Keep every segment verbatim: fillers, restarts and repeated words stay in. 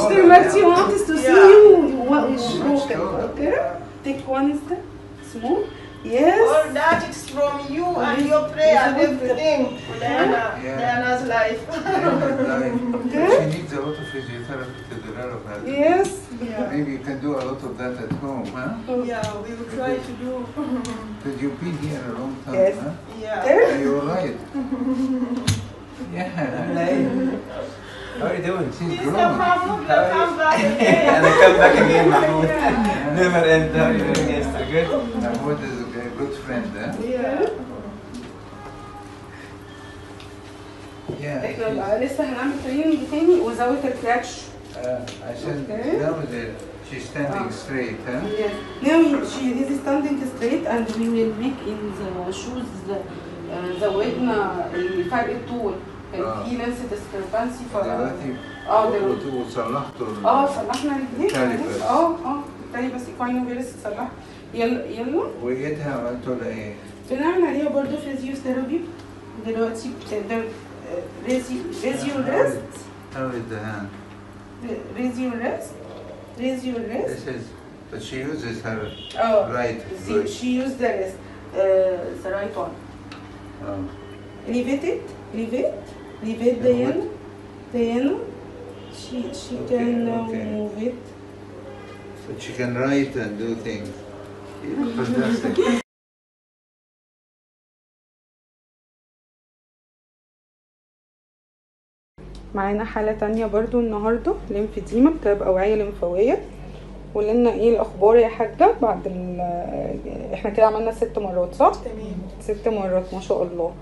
But she wants to see you. What is broken? Okay. Take one step. Smooth. Yes. All that is from you and your prayer and everything. Liana, Liana's life. She needs a lot of physiotherapy to develop that. Yes. Maybe you can do a lot of that at home, huh? Yeah, we will try to do. Because you've been here a long time, yes. Huh? Yeah. You're right. Yeah. How are you doing? She's grown. No problem. I'll come back again. And I come back again, Mahmoud. Never end up. You're doing yesterday. Good? Mahmoud is a good friend, eh? Yeah. Yeah. احنا لسه هنعمل تريننج تاني وزاوية الكراتش. اه عشان ناخد she's standing straight, huh? Yes. Now she is standing straight and we will make in the shoes زودنا فرق الطول. في لسه ديسكربانسي دلوقتي اه دلوقتي صلحته اه صلحنا الاثنين اه اه التاني بس ايكوينو بيرس اتصلحت يلا يلا وايدها عملتوا لها ايه؟ بنعمل عليها برضه فيزيو ثيرابي دلوقتي بتقدر ريزيو ريزيو ريست هاو از ذا هاند ريزيو ريست ريزيو ريست but she uses her right she uses the rest the right one elevate it Leave it, leave it then, then she, she okay, can now okay. move it. But she can write and do things. It's fantastic. معانا حالة تانية برضو النهاردة ليمفوديما بتبقى أوعية لمفاوية. ولنا ايه الاخبار يا حاجه بعد ال احنا كده عملنا ست مرات صح؟ تمام ست مرات ما شاء الله.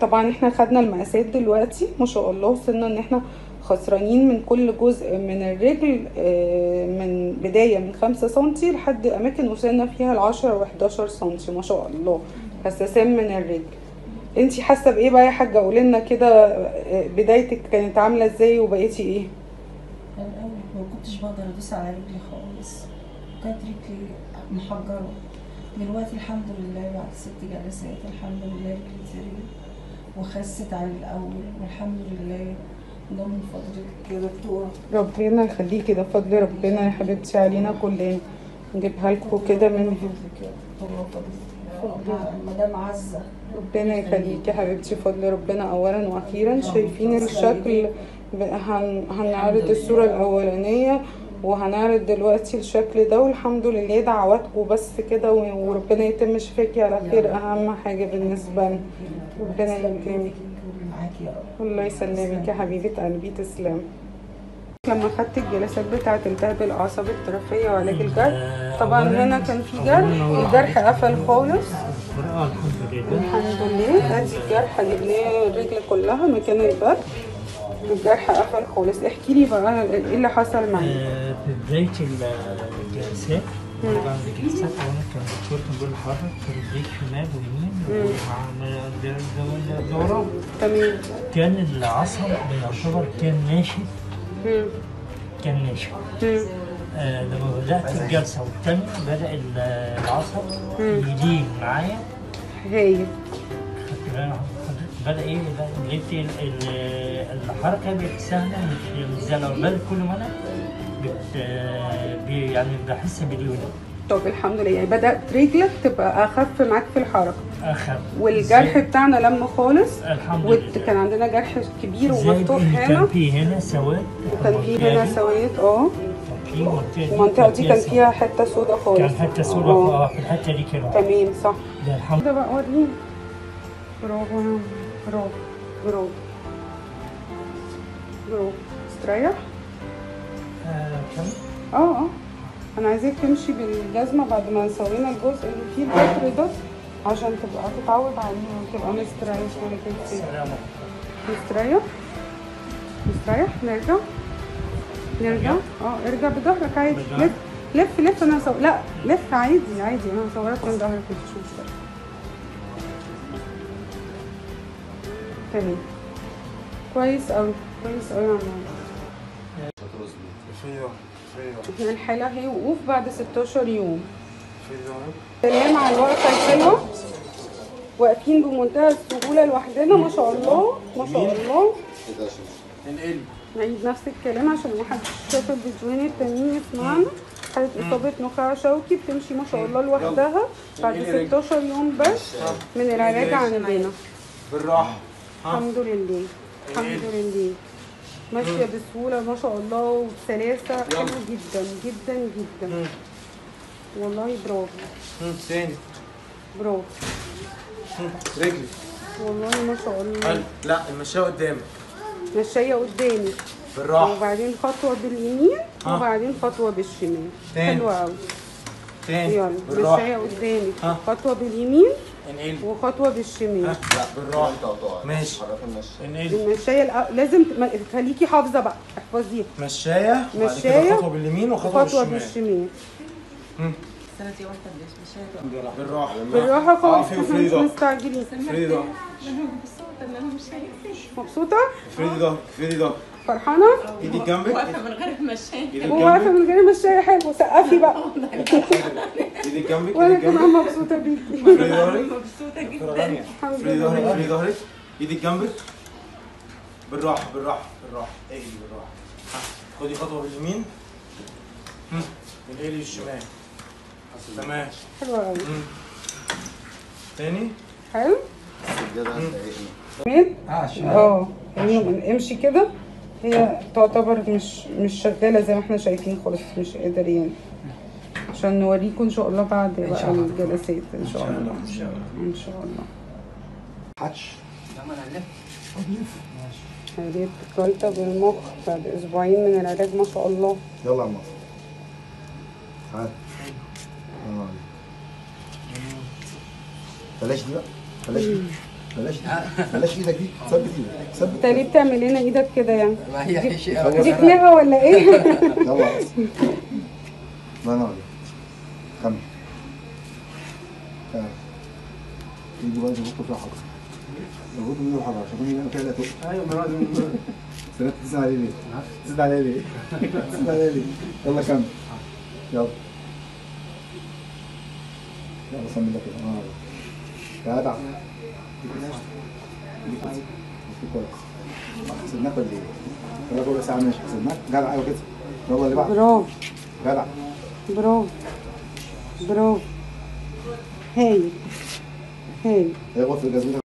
طبعا احنا خدنا المقاسات دلوقتي ما شاء الله وصلنا ان احنا خسرانين من كل جزء من الرجل من بدايه من خمسة سنتي لحد اماكن وصلنا فيها ال عشرة وحداشر سنتي ما شاء الله خساسين من الرجل. انتي حاسه بايه بقى يا حاجه؟ قولي لنا كده بدايتك كانت عامله ازاي وبقيتي ايه؟ انا الاول ما كنتش بقدر ادوس على رجلي خالص وكانت رجلي محجره. دلوقتي الحمد لله بعد ست جلسات الحمد لله رجلي اتزرعت وخست عن الاول والحمد لله ده من فضلك يا دكتوره. ربنا يخليكي ده فضل ربنا يا حبيبتي علينا كلنا. نجيبها لكم كده من هنا كده مدام عزه ربنا يخليكي يا حبيبتي فضل ربنا اولا واخيرا. شايفين الشكل هن... هنعرض الصوره الاولانيه وهنعرض دلوقتي الشكل ده والحمد لله دعواتكم بس كده وربنا يتم شفاكي على خير اهم حاجه بالنسبه لنا. ربنا يكرمك الله يسلمك يا حبيبه قلبي تسلم. لما خدت الجلسات بتاعه التهاب الاعصاب الطرفيه وعلاج الجرح طبعا هنا كان في جرح الجرح قفل خالص الحمد لله ادي الجرح جبناه الرجل كلها مكان البرد الجرح قفل خالص. احكي لي بقى ايه اللي حصل معايا؟ في بدايه الجلسات بعد الجلسات انا كان الدكتور كان بيقول لي حضرتك رجليك شمال ويمين وعمل دوره تمام كان العصب يعتبر كان ناشف كان ناشف آه لما بدات الجلسه والثانيه بدا العصب يدين معايا هايل بدا ايه لقيت الحركه بقت سهله مش زي الاول كل ما انا يعني بحس باليونان. طب الحمد لله يعني بدات رجلك تبقى اخف معاك في الحركه اخف والجرح بتاعنا لم خالص الحمد لله. كان عندنا جرح كبير ومفتوح هنا وكان في هنا سواد وكان في هنا سواد اه المنطقه دي كان فيها حته سودة خالص كان حته سودة اه في الحته دي كده تمام صح ده الحمد لله بقى وريني برافو برافو برافو برافو استريح اه اه انا عايزاك تمشي بالجزمه بعد ما سوينا الجزء اللي فيه البتر ده عشان تبقى تتعود عليه وتبقى مستريح ولا كده مستريح مستريح نرجع نرجع اه ارجع بظهرك عادي لف لف لف انا هصور لا لف عادي عادي انا هصورك من ظهرك وتشوف تمام كويس اوي كويس اوي يا عمار فيوم فيوم الحالة هيوقف بعد ستاشر يوم. فيوم سلام على الورقة الحلوة. واقفين بمنتهى السهولة لوحدنا ما شاء الله ما شاء الله. انقلي نعيد نفس الكلام عشان محدش شاف الفيديوهين التانيين يسمعنا. حالة إصابة نخاع شوكي بتمشي ما شاء الله لوحدها بعد ستاشر يوم بس من العلاج عندنا. بالراحة الحمد لله الحمد لله ماشية بسهولة ما شاء الله وبسلاسة حلو جدا جدا جدا والله برافو. تاني برافو رجلي والله ما شاء الله. لا المشاية قدامك مشاية قدامي بالراحة وبعدين خطوة باليمين وبعدين خطوة بالشمال. حلو قوي. تاني يلا مشاية قدامي خطوة باليمين انقلي وخطوه بالشمال. لا بالراحه ماشي. المشايه لازم خليكي حافظه بقى احفظيها. مشايه مشايه خطوه باليمين وخطوه بالشمال. بالشمال. السنه دي واحده مشايه بالراحه بالراحه خالص مش مستعجلين. فريدي مبسوطه ان انا مشايه. مبسوطه؟ فريدي ضهرك فريدي ضهرك. فرحانه؟ ايدك جنبك واقفه من غير مشايه. واقفه من غير مشايه حلوه. سقفي بقى. ايدك جنبك وانا كمان مبسوطه بيكي. مبسوطه جدا الحمد لله. فري ظهرك فري ظهرك ايدك جنبك بالراحه بالراحه بالراحه اجري بالراحه. خدي خطوه باليمين انقلي للشمال. تمام حلوه قوي. تاني حلو؟ السجاده هتلاقيها اه امشي كده. هي تعتبر مش مش شغاله زي ما احنا شايفين خالص مش قادرين عشان نوريكم ان شاء الله بعد بقى الجلسات ان شاء الله ان شاء الله ان شاء الله. حدش لما نلف هجيب كلته بالمخ بعد اسبوعين من العلاج ما شاء الله. يلا يا ماما تعالى بلاش دي بقى بلاش دي بلاش بلاش ايدك دي ثبت ايدك ثبت. انت ليه بتعمل لنا ايدك كده يعني؟ دي خناقه ولا ايه؟ يلا الله ينور عليك. كمل كمل تيجي بقى تظبطه فيها حضرتك تظبطه منه حضرتك عشان تكوني بقى كده تقف. ايوه ما لازم سنة تزيد عليه ليه؟ تزيد عليه ليه؟ تزيد عليه ليه؟ يلا كمل يلا يلا سمي لك كده. الله يا جدع حسبناك ولا ايه؟ ولا ربع ساعة ماشي حسبناك؟ جدع ايوه كده يلا اللي بعد. برافو جدع برافو برافو هايل هايل. اخبط في الجزمة.